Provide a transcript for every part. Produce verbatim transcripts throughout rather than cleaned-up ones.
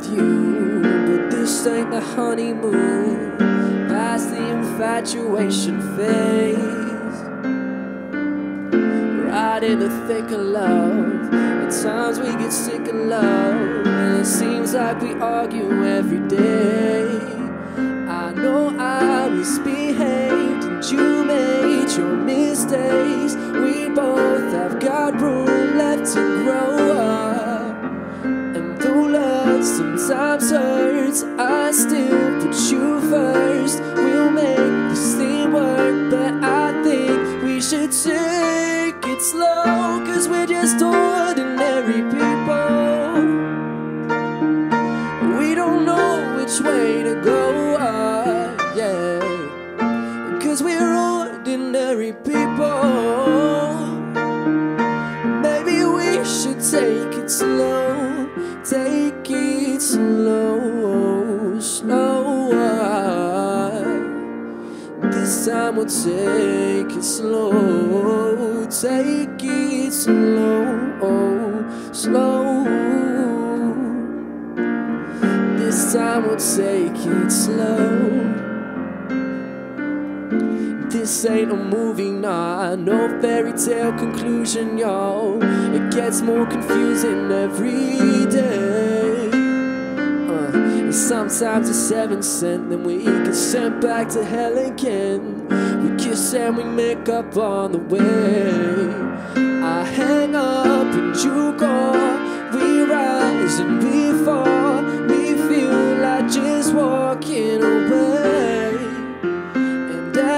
with you, but this ain't the honeymoon, past the infatuation phase. Right in the thick of love, at times we get sick of love, and it seems like we argue every day. I know I misbehaved and you made your mistakes. We both have got room left to grow up, and though love sometimes hurts, I still put you first. We'll make this thing work, but I think we should take it slow, 'cause we're just ordinary people. We don't know which way to go, uh, yeah, 'cause we're ordinary people. Take it slow, take it slow, slow. This time we'll take it slow, take it slow, slow. This time we'll take it slow. This ain't a movie, nah, no fairy tale conclusion, yo. It gets more confusing every day. Uh, and sometimes it's seven cent, then we get sent back to hell again. We kiss and we make up on the way. I hang up and you go. We rise and we fall. We feel like just walking away.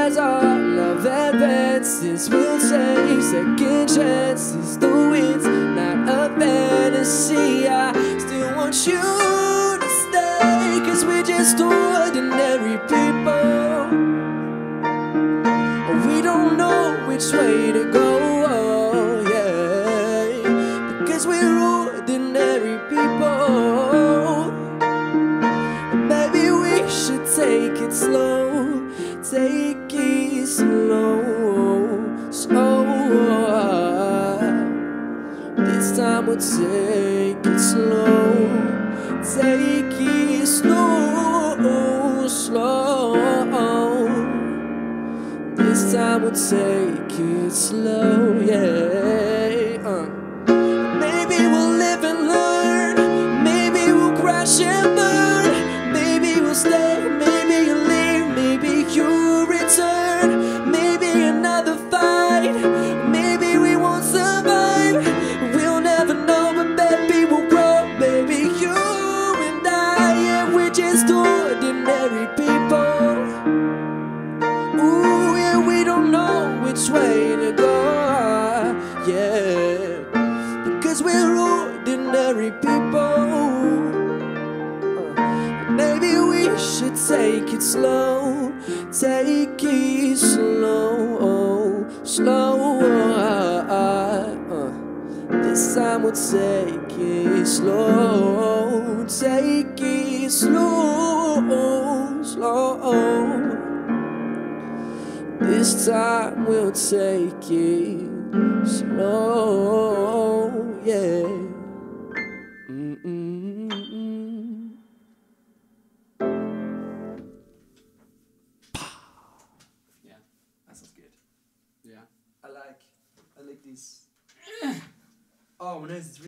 As our love advances, we'll take second chances, though it's not a fantasy. I still want you to stay, 'cause we're just ordinary people. We don't know which way to go, oh, yeah, because we're ordinary people. Maybe we should take it slow, take it slow, slow. This time we'll take it slow, take it slow, slow. This time we'll take it slow, yeah. Uh. Maybe we'll live and learn, maybe we'll crash and burn, maybe we'll stay, maybe you'll leave, maybe you. Maybe another fight, maybe we won't survive. We'll never know, but baby we'll grow. Baby, you and I, yeah, we're just ordinary people. Ooh, yeah, we don't know which way to go, yeah, because we're ordinary people. Maybe we should take it slow, take it slow, slow. This time we'll take it slow, take it slow, slow. This time we'll take it slow, yeah. I like, I like this. Oh, my nose is really